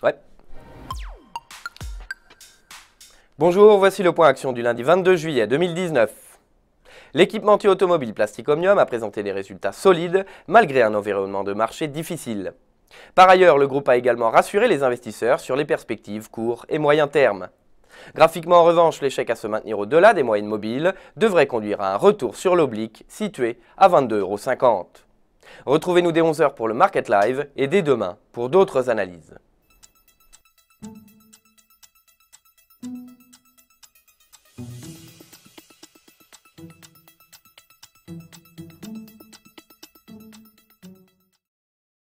Ouais. Bonjour, voici le point action du lundi 22 juillet 2019. L'équipementier automobile Plastic Omnium a présenté des résultats solides malgré un environnement de marché difficile. Par ailleurs, le groupe a également rassuré les investisseurs sur les perspectives court et moyen terme. Graphiquement en revanche, l'échec à se maintenir au-delà des moyennes mobiles devrait conduire à un retour sur l'oblique situé à 22,50 €. Retrouvez-nous dès 11 h pour le Market Live et dès demain pour d'autres analyses.